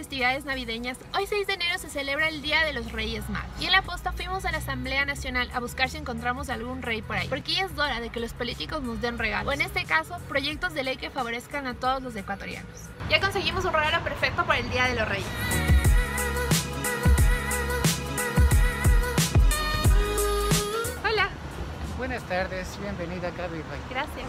festividades navideñas, hoy 6 de enero se celebra el Día de los Reyes Magos. Y en La Posta fuimos a la Asamblea Nacional a buscar si encontramos algún rey por ahí, porque ya es hora de que los políticos nos den regalos, o en este caso, proyectos de ley que favorezcan a todos los ecuatorianos. Ya conseguimos un regalo perfecto para el Día de los Reyes. Hola. Buenas tardes, bienvenida acá a mi país. Gracias.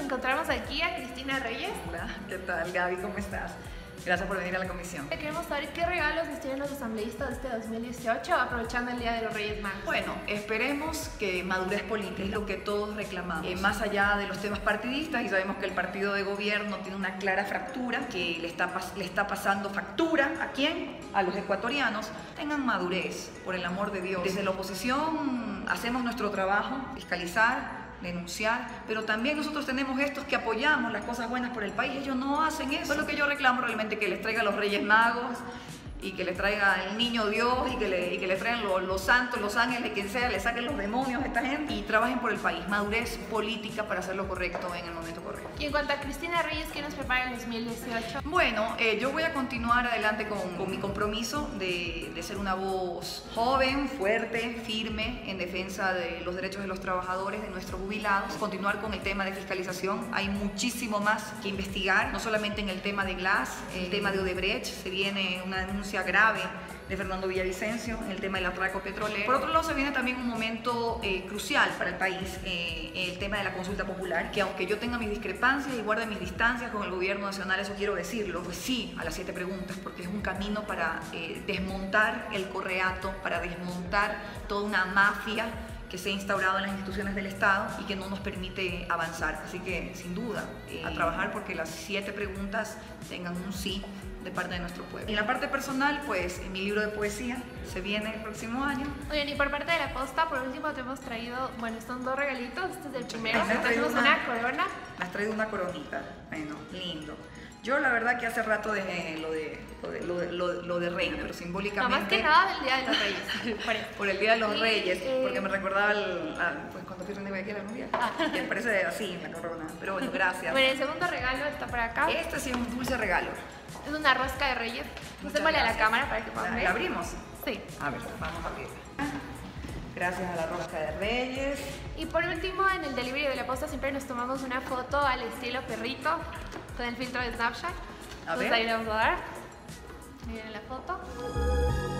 Encontramos aquí a Cristina Reyes. Hola, ¿qué tal, Gaby? ¿Cómo estás? Gracias por venir a la comisión. Queremos saber qué regalos nos tienen los asambleístas de este 2018 aprovechando el Día de los Reyes Magos. Bueno, esperemos que madurez política es lo que todos reclamamos. Más allá de los temas partidistas, y sabemos que el partido de gobierno tiene una clara fractura, que le está pasando factura ¿a quién? A los ecuatorianos. Tengan madurez, por el amor de Dios. Desde la oposición hacemos nuestro trabajo, fiscalizar, denunciar, pero también nosotros tenemos estos que apoyamos las cosas buenas por el país. Ellos no hacen eso. Es lo que yo reclamo realmente, que les traiga los Reyes Magos y que les traiga el Niño Dios y que les traigan los santos, los ángeles, quien sea, les saquen los demonios a esta gente y trabajen por el país. Madurez política para hacer lo correcto en el momento correcto. Y en cuanto a Cristina Reyes, ¿qué nos prepara en 2018? Bueno, yo voy a continuar adelante con mi compromiso de ser una voz joven, fuerte, firme, en defensa de los derechos de los trabajadores, de nuestros jubilados. Continuar con el tema de fiscalización. Hay muchísimo más que investigar, no solamente en el tema de Glass, el tema de Odebrecht, se viene una denuncia grave de Fernando Villavicencio en el tema del atraco petrolero. Por otro lado, se viene también un momento crucial para el país, el tema de la consulta popular, que aunque yo tenga mis discrepancias y guarde mis distancias con el gobierno nacional, eso quiero decirlo, pues sí a las 7 preguntas, porque es un camino para desmontar el correato, para desmontar toda una mafia que se ha instaurado en las instituciones del Estado y que no nos permite avanzar. Así que, sin duda, a trabajar porque las 7 preguntas tengan un sí de parte de nuestro pueblo. Y en la parte personal, pues, en mi libro de poesía se viene el próximo año. Oigan, y por parte de La Posta, por último te hemos traído, bueno, son 2 regalitos, este es el primero. Te traemos una corona. Me has traído una coronita, bueno, lindo. Yo la verdad que hace rato dejé lo de reina, pero simbólicamente... No, más que nada del Día de los Reyes. Por el Día de los Reyes, porque me recordaba pues cuando fui reina de aquí a la novia. Me parece así en la corona, pero bueno, gracias. Bueno, el segundo regalo está por acá. Este sí es un dulce regalo. Es una rosca de reyes. Muchas gracias. Démosle a la cámara para que podamos ver. ¿La abrimos? Sí. A ver, vamos a abrirla. Gracias a la rosca de reyes. Y por último, en el delivery de La Posta siempre nos tomamos una foto al estilo perrito con el filtro de Snapchat. A ver. Entonces ahí le vamos a dar. Miren la foto.